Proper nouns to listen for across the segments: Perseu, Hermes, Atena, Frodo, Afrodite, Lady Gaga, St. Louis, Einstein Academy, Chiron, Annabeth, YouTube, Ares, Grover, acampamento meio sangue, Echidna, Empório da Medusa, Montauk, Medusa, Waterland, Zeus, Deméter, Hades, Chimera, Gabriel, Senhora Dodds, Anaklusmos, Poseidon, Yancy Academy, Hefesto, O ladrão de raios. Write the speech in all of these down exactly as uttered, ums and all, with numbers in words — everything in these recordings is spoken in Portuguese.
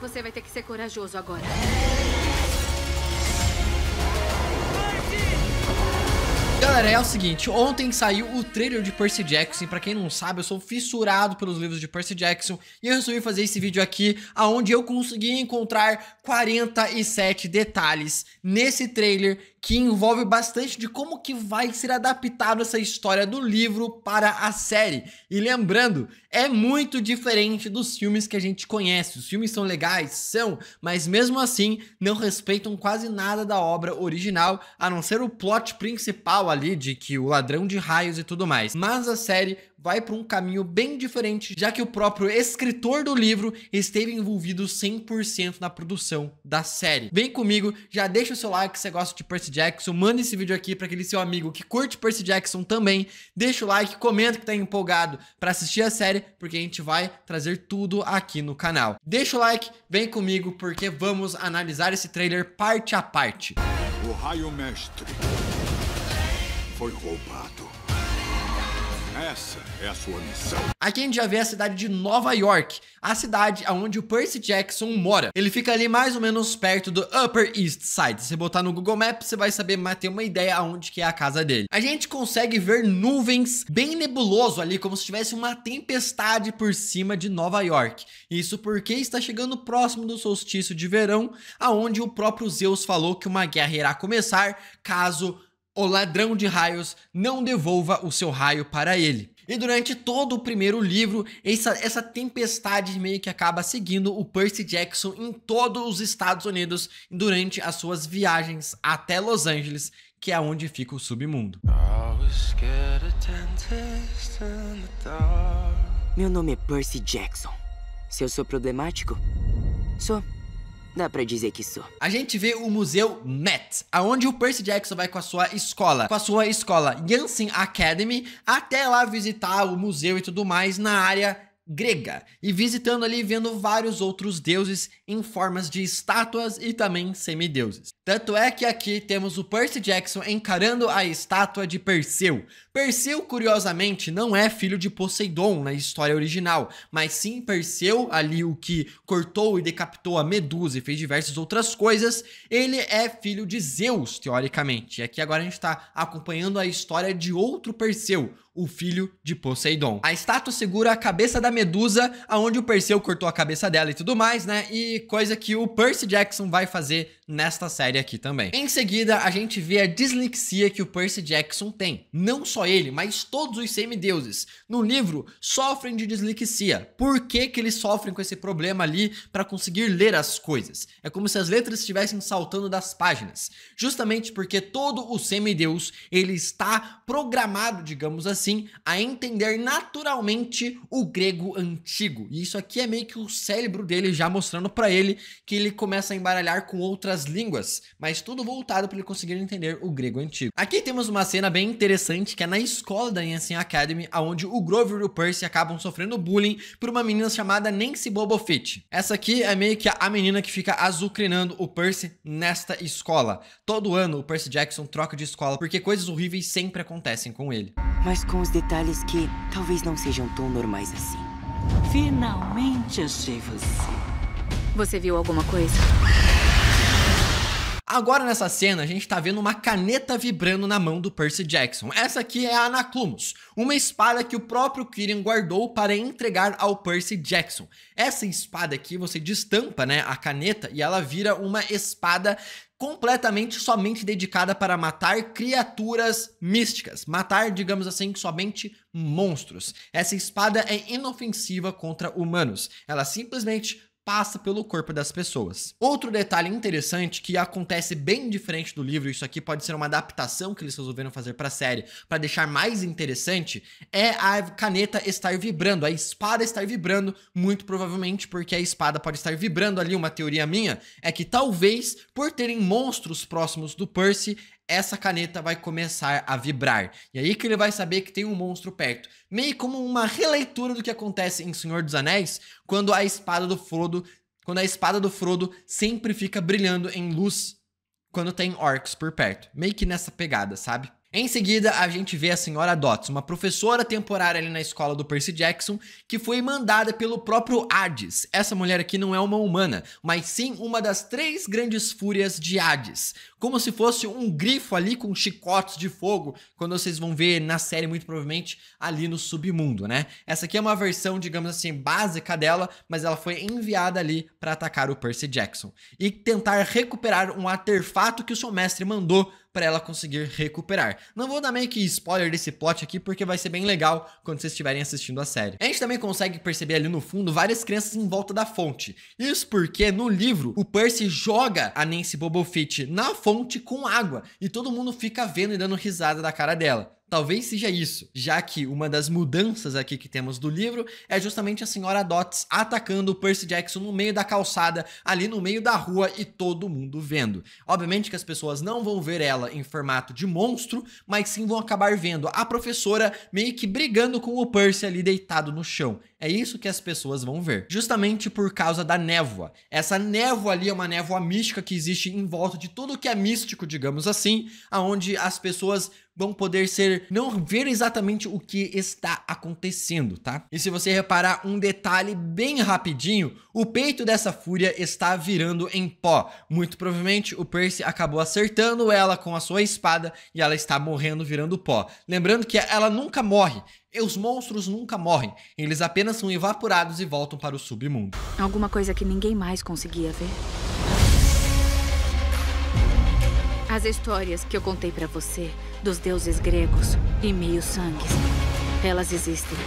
Você vai ter que ser corajoso agora. Galera, é o seguinte, ontem saiu o trailer de Percy Jackson. Pra quem não sabe, eu sou fissurado pelos livros de Percy Jackson. E eu resolvi fazer esse vídeo aqui, onde eu consegui encontrar quarenta e sete detalhes nesse trailer que envolve bastante de como que vai ser adaptado essa história do livro para a série. E lembrando, é muito diferente dos filmes que a gente conhece. Os filmes são legais, são, mas mesmo assim não respeitam quase nada da obra original, a não ser o plot principal ali de que o ladrão de raios e tudo mais. Mas a série vai para um caminho bem diferente, já que o próprio escritor do livro esteve envolvido cem por cento na produção da série. Vem comigo, já deixa o seu like se você gosta de Percy Jackson, manda esse vídeo aqui para aquele seu amigo que curte Percy Jackson também, deixa o like, comenta que tá empolgado para assistir a série, porque a gente vai trazer tudo aqui no canal. Deixa o like, vem comigo, porque vamos analisar esse trailer parte a parte. O raio mestre foi roubado. Essa é a sua missão. Aqui a gente já vê a cidade de Nova York, a cidade onde o Percy Jackson mora. Ele fica ali mais ou menos perto do Upper East Side. Se você botar no Google Maps, você vai saber, mas ter uma ideia aonde que é a casa dele. A gente consegue ver nuvens bem nebuloso ali, como se tivesse uma tempestade por cima de Nova York. Isso porque está chegando próximo do solstício de verão, aonde o próprio Zeus falou que uma guerra irá começar, caso o ladrão de raios não devolva o seu raio para ele. E durante todo o primeiro livro, essa, essa tempestade meio que acaba seguindo o Percy Jackson em todos os Estados Unidos durante as suas viagens até Los Angeles, que é onde fica o submundo. Meu nome é Percy Jackson. Se eu sou problemático, sou... Dá pra dizer que sou. A gente vê o Museu Met, aonde o Percy Jackson vai com a sua escola, com a sua escola Yancy Academy, até lá visitar o museu e tudo mais na área grega, e visitando ali, vendo vários outros deuses em formas de estátuas e também semideuses. Tanto é que aqui temos o Percy Jackson encarando a estátua de Perseu. Perseu, curiosamente, não é filho de Poseidon na história original, mas sim Perseu, ali o que cortou e decapitou a Medusa e fez diversas outras coisas, ele é filho de Zeus, teoricamente. E aqui agora a gente está acompanhando a história de outro Perseu, o filho de Poseidon. A estátua segura a cabeça da Medusa, aonde o Perseu cortou a cabeça dela e tudo mais, né? E coisa que o Percy Jackson vai fazer nesta série aqui também. Em seguida, a gente vê a dislexia que o Percy Jackson tem. Não só ele, mas todos os semideuses no livro sofrem de dislexia. Por que que eles sofrem com esse problema ali para conseguir ler as coisas? É como se as letras estivessem saltando das páginas. Justamente porque todo o semideus, ele está programado, digamos assim, Assim, a entender naturalmente o grego antigo. E isso aqui é meio que o cérebro dele já mostrando pra ele que ele começa a embaralhar com outras línguas, mas tudo voltado pra ele conseguir entender o grego antigo. Aqui temos uma cena bem interessante, que é na escola da Einstein Academy, onde o Grover e o Percy acabam sofrendo bullying por uma menina chamada Nancy Bobofit. Essa aqui é meio que a menina que fica azucrinando o Percy nesta escola. Todo ano o Percy Jackson troca de escola porque coisas horríveis sempre acontecem com ele. Mas com os detalhes que talvez não sejam tão normais assim. Finalmente achei você. Você viu alguma coisa? Agora nessa cena a gente tá vendo uma caneta vibrando na mão do Percy Jackson. Essa aqui é a Anaklusmos, uma espada que o próprio Chiron guardou para entregar ao Percy Jackson. Essa espada aqui você destampa, né, a caneta e ela vira uma espada completamente somente dedicada para matar criaturas místicas, matar, digamos assim, somente monstros. Essa espada é inofensiva contra humanos, ela simplesmente passa pelo corpo das pessoas. Outro detalhe interessante que acontece bem diferente do livro, isso aqui pode ser uma adaptação que eles resolveram fazer para a série para deixar mais interessante, é a caneta estar vibrando, a espada estar vibrando, muito provavelmente porque a espada pode estar vibrando ali. Uma teoria minha é que talvez por terem monstros próximos do Percy, essa caneta vai começar a vibrar. E aí que ele vai saber que tem um monstro perto. Meio como uma releitura do que acontece em Senhor dos Anéis, quando a espada do Frodo, quando a espada do Frodo sempre fica brilhando em luz quando tem orcs por perto. Meio que nessa pegada, sabe? Em seguida, a gente vê a senhora Dodds, uma professora temporária ali na escola do Percy Jackson, que foi mandada pelo próprio Hades. Essa mulher aqui não é uma humana, mas sim uma das três grandes fúrias de Hades. Como se fosse um grifo ali com chicotes de fogo, quando vocês vão ver na série, muito provavelmente, ali no submundo, né? Essa aqui é uma versão, digamos assim, básica dela, mas ela foi enviada ali para atacar o Percy Jackson e tentar recuperar um artefato que o seu mestre mandou para ela conseguir recuperar. Não vou dar meio que spoiler desse plot aqui, porque vai ser bem legal quando vocês estiverem assistindo a série. A gente também consegue perceber ali no fundo várias crianças em volta da fonte. Isso porque no livro, o Percy joga a Nancy Bobofit na fonte com água e todo mundo fica vendo e dando risada da cara dela. Talvez seja isso, já que uma das mudanças aqui que temos do livro é justamente a senhora Dodds atacando o Percy Jackson no meio da calçada, ali no meio da rua e todo mundo vendo. Obviamente que as pessoas não vão ver ela em formato de monstro, mas sim vão acabar vendo a professora meio que brigando com o Percy ali deitado no chão. É isso que as pessoas vão ver, justamente por causa da névoa. Essa névoa ali é uma névoa mística que existe em volta de tudo que é místico, digamos assim, aonde as pessoas vão poder ser, não ver exatamente o que está acontecendo, tá? E se você reparar um detalhe bem rapidinho, o peito dessa fúria está virando em pó. Muito provavelmente o Percy acabou acertando ela com a sua espada e ela está morrendo virando pó. Lembrando que ela nunca morre. Os monstros nunca morrem, eles apenas são evaporados e voltam para o submundo. Alguma coisa que ninguém mais conseguia ver? As histórias que eu contei pra você, dos deuses gregos e meio-sangues, elas existem.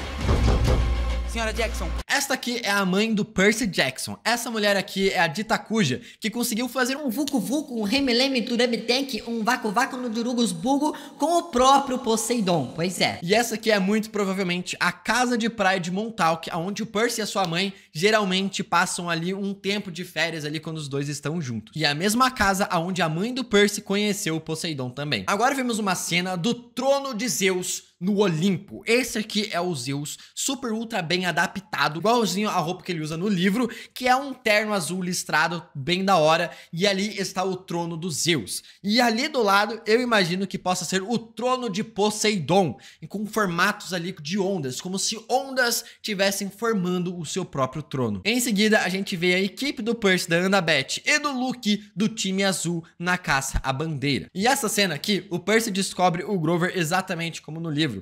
Senhora Jackson. Esta aqui é a mãe do Percy Jackson. Essa mulher aqui é a dita cuja, que conseguiu fazer um vucu-vucu, um remeleme durabitenque, um vacu-vacu no durugusbugo com o próprio Poseidon. Pois é. E essa aqui é muito provavelmente a casa de praia de Montauk, onde o Percy e a sua mãe geralmente passam ali um tempo de férias ali quando os dois estão juntos. E é a mesma casa onde a mãe do Percy conheceu o Poseidon também. Agora vemos uma cena do trono de Zeus no Olimpo. Esse aqui é o Zeus, super ultra bem adaptado, igualzinho a roupa que ele usa no livro, que é um terno azul listrado, bem da hora, e ali está o trono do Zeus. E ali do lado, eu imagino que possa ser o trono de Poseidon, com formatos ali de ondas, como se ondas tivessem formando o seu próprio trono. Em seguida, a gente vê a equipe do Percy, da Annabeth e do Luke, do time azul, na caça à bandeira. E essa cena aqui, o Percy descobre o Grover exatamente como no livro.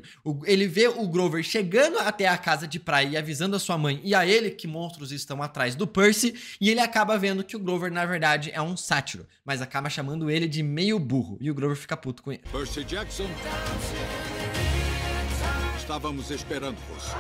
Ele vê o Grover chegando até a casa de praia e avisando a sua mãe e a ele que monstros estão atrás do Percy, e ele acaba vendo que o Grover na verdade é um sátiro, mas acaba chamando ele de meio burro, e o Grover fica puto com ele. Percy Jackson, estávamos esperando você.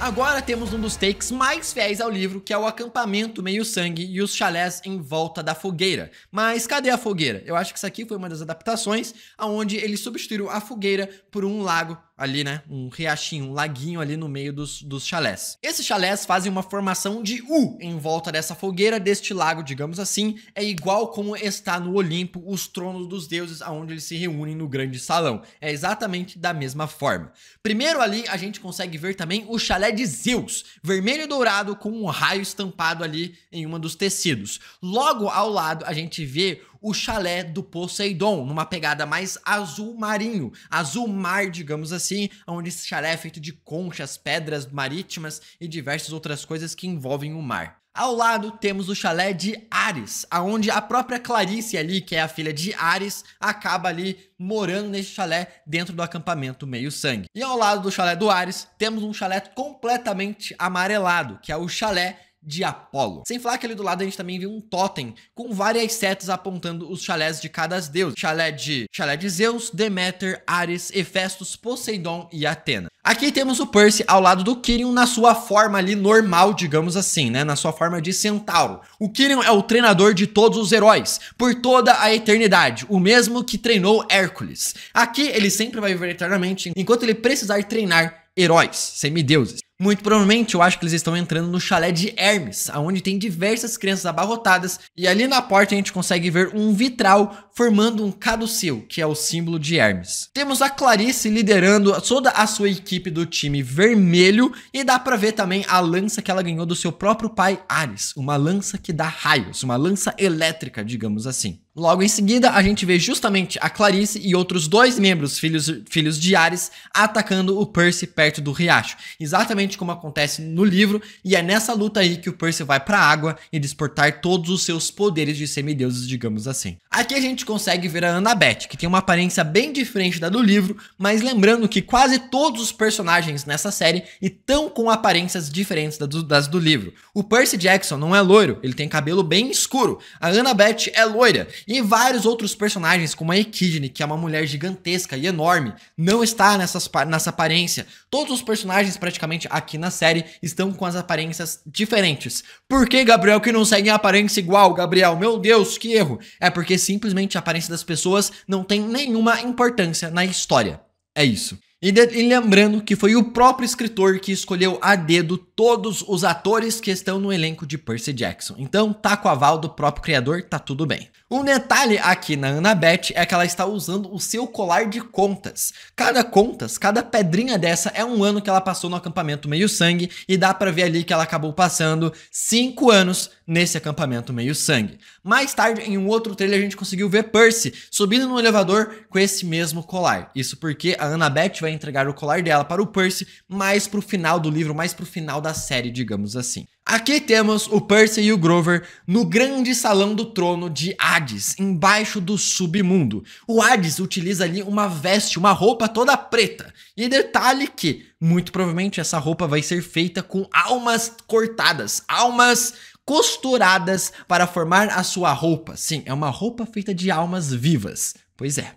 Agora temos um dos takes mais fiéis ao livro, que é o acampamento meio-sangue e os chalés em volta da fogueira. Mas cadê a fogueira? Eu acho que isso aqui foi uma das adaptações, onde eles substituíram a fogueira por um lago ali, né? Um riachinho, um laguinho ali no meio dos, dos chalés. Esses chalés fazem uma formação de U em volta dessa fogueira, deste lago, digamos assim. É igual como está no Olimpo, os tronos dos deuses, onde eles se reúnem no grande salão. É exatamente da mesma forma. Primeiro ali, a gente consegue ver também o chalé de Zeus, vermelho e dourado com um raio estampado ali em um dos tecidos. Logo ao lado a gente vê o chalé do Poseidon, numa pegada mais azul marinho, azul mar, digamos assim, onde esse chalé é feito de conchas, pedras marítimas e diversas outras coisas que envolvem o mar. Ao lado temos o chalé de Ares, aonde a própria Clarice ali, que é a filha de Ares, acaba ali morando nesse chalé dentro do acampamento meio-sangue. E ao lado do chalé do Ares, temos um chalé completamente amarelado, que é o chalé de Apolo. Sem falar que ali do lado a gente também viu um tótem com várias setas apontando os chalés de cada deus. Chalé de, chalé de Zeus, Deméter, Ares, Hefesto, Poseidon e Atena. Aqui temos o Percy ao lado do Chiron na sua forma ali normal, digamos assim, né? Na sua forma de centauro. O Chiron é o treinador de todos os heróis por toda a eternidade, o mesmo que treinou Hércules. Aqui ele sempre vai viver eternamente enquanto ele precisar treinar heróis, semideuses. Muito provavelmente, eu acho que eles estão entrando no chalé de Hermes, onde tem diversas crianças abarrotadas, e ali na porta a gente consegue ver um vitral formando um caduceu, que é o símbolo de Hermes. Temos a Clarice liderando toda a sua equipe do time vermelho, e dá pra ver também a lança que ela ganhou do seu próprio pai Ares, uma lança que dá raios, uma lança elétrica, digamos assim. Logo em seguida, a gente vê justamente a Clarice e outros dois membros, filhos, filhos de Ares, atacando o Percy perto do riacho. Exatamente como acontece no livro, e é nessa luta aí que o Percy vai pra água e despertar todos os seus poderes de semideuses, digamos assim. Aqui a gente consegue ver a Annabeth, que tem uma aparência bem diferente da do livro, mas lembrando que quase todos os personagens nessa série estão com aparências diferentes das do livro. O Percy Jackson não é loiro, ele tem cabelo bem escuro. A Annabeth é loira. E vários outros personagens, como a Echidna, que é uma mulher gigantesca e enorme, não está nessas, nessa aparência. Todos os personagens, praticamente, aqui na série, estão com as aparências diferentes. Por que, Gabriel, que não seguem a aparência igual, Gabriel? Meu Deus, que erro! É porque simplesmente a aparência das pessoas não tem nenhuma importância na história. É isso. E, de, e lembrando que foi o próprio escritor que escolheu a dedo todos os atores que estão no elenco de Percy Jackson. Então, tá com o aval do próprio criador, tá tudo bem. Um detalhe aqui na Annabeth é que ela está usando o seu colar de contas. Cada contas, cada pedrinha dessa é um ano que ela passou no acampamento meio-sangue, e dá pra ver ali que ela acabou passando cinco anos nesse acampamento meio-sangue. Mais tarde, em um outro trailer, a gente conseguiu ver Percy subindo no elevador com esse mesmo colar. Isso porque a Annabeth vai entregar o colar dela para o Percy mais pro final do livro, mais pro final da série, digamos assim. Aqui temos o Percy e o Grover no grande salão do trono de Hades, embaixo do submundo. O Hades utiliza ali uma veste, uma roupa toda preta. E detalhe que, muito provavelmente, essa roupa vai ser feita com almas cortadas, almas costuradas para formar a sua roupa. Sim, é uma roupa feita de almas vivas. Pois é.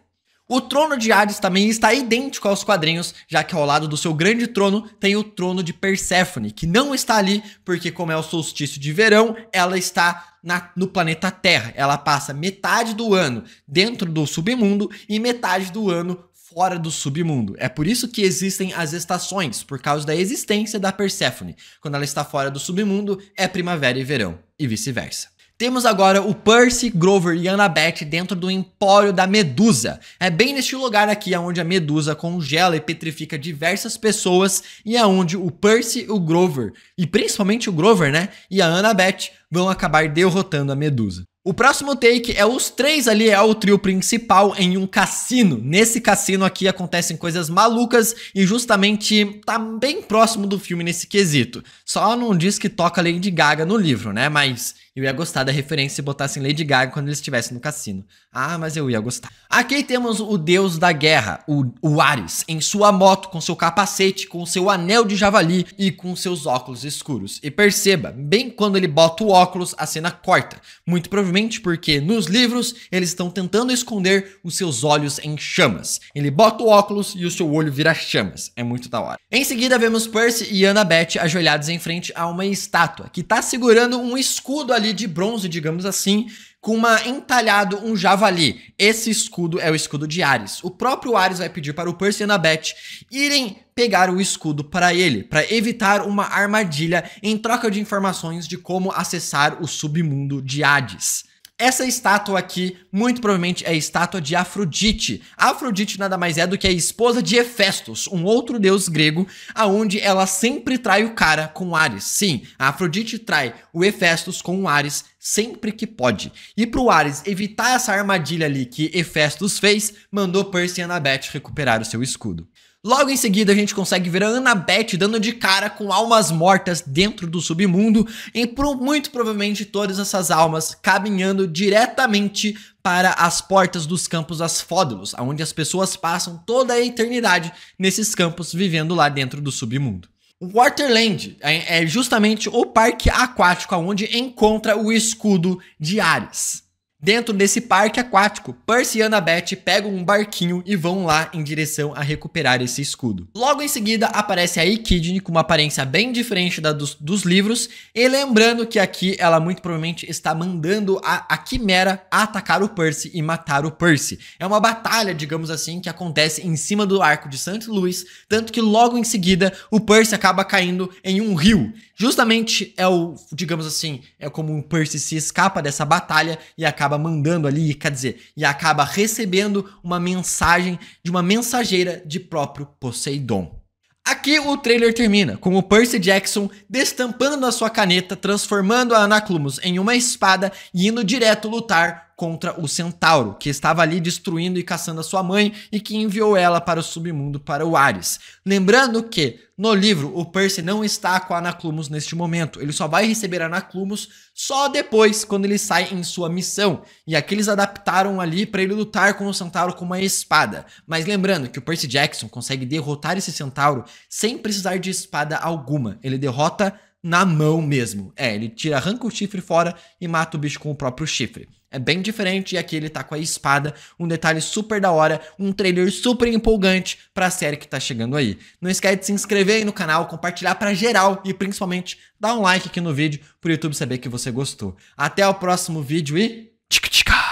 O trono de Hades também está idêntico aos quadrinhos, já que ao lado do seu grande trono tem o trono de Persephone, que não está ali porque, como é o solstício de verão, ela está na, no planeta Terra. Ela passa metade do ano dentro do submundo e metade do ano fora do submundo. É por isso que existem as estações, por causa da existência da Persephone. Quando ela está fora do submundo, é primavera e verão, e vice-versa. Temos agora o Percy, Grover e Annabeth dentro do Empório da Medusa. É bem neste lugar aqui onde a Medusa congela e petrifica diversas pessoas, e é onde o Percy, o Grover, e principalmente o Grover, né, e a Annabeth vão acabar derrotando a Medusa. O próximo take é os três ali, é o trio principal em um cassino. Nesse cassino aqui acontecem coisas malucas, e justamente tá bem próximo do filme nesse quesito. Só não diz que toca Lady Gaga no livro, né? Mas eu ia gostar da referência se botassem Lady Gaga quando eles estivessem no cassino. Ah, mas eu ia gostar. Aqui temos o deus da guerra, o, o Ares, em sua moto, com seu capacete, com seu anel de javali e com seus óculos escuros. E perceba, bem quando ele bota o óculos, a cena corta. Muito provavelmente porque nos livros eles estão tentando esconder os seus olhos em chamas. Ele bota o óculos e o seu olho vira chamas. É muito da hora. Em seguida vemos Percy e Annabeth ajoelhados em frente a uma estátua que está segurando um escudo ali de bronze, digamos assim, com uma entalhado um javali. Esse escudo é o escudo de Ares. O próprio Ares vai pedir para o Percy e Annabeth irem pegar o escudo para ele, para evitar uma armadilha em troca de informações de como acessar o submundo de Hades. Essa estátua aqui, muito provavelmente, é a estátua de Afrodite. Afrodite nada mais é do que a esposa de Hefesto, um outro deus grego, aonde ela sempre trai o cara com Ares. Sim, a Afrodite trai o Hefesto com o Ares sempre que pode. E pro Ares evitar essa armadilha ali que Hefesto fez, mandou Percy e Annabeth recuperar o seu escudo. Logo em seguida a gente consegue ver a Annabeth dando de cara com almas mortas dentro do submundo, e pro, muito provavelmente todas essas almas caminhando diretamente para as portas dos Campos Asfódelos, onde as pessoas passam toda a eternidade nesses campos vivendo lá dentro do submundo. Waterland é justamente o parque aquático onde encontra o escudo de Ares. Dentro desse parque aquático, Percy e Annabeth pegam um barquinho e vão lá em direção a recuperar esse escudo. Logo em seguida, aparece a Echidna com uma aparência bem diferente da dos, dos livros. E lembrando que aqui ela muito provavelmente está mandando a, a Chimera atacar o Percy e matar o Percy. É uma batalha, digamos assim, que acontece em cima do arco de Saint Louis. Tanto que logo em seguida, o Percy acaba caindo em um rio. Justamente é o, digamos assim, é como o Percy se escapa dessa batalha e acaba mandando ali, quer dizer, e acaba recebendo uma mensagem de uma mensageira de próprio Poseidon. Aqui o trailer termina com o Percy Jackson destampando a sua caneta, transformando a Anaklusmos em uma espada e indo direto lutar contra o Centauro, que estava ali destruindo e caçando a sua mãe e que enviou ela para o submundo, para o Ares. Lembrando que, no livro, o Percy não está com a Anaklusmos neste momento. Ele só vai receber a Anaklusmos só depois, quando ele sai em sua missão. E aqui eles adaptaram ali para ele lutar com o Centauro com uma espada. Mas lembrando que o Percy Jackson consegue derrotar esse Centauro sem precisar de espada alguma. Ele derrota na mão mesmo. É, ele tira, arranca o chifre fora e mata o bicho com o próprio chifre. É bem diferente e aqui ele tá com a espada, um detalhe super da hora, um trailer super empolgante pra série que tá chegando aí. Não esquece de se inscrever aí no canal, compartilhar pra geral e principalmente dar um like aqui no vídeo pro YouTube saber que você gostou. Até o próximo vídeo e tchica tchica!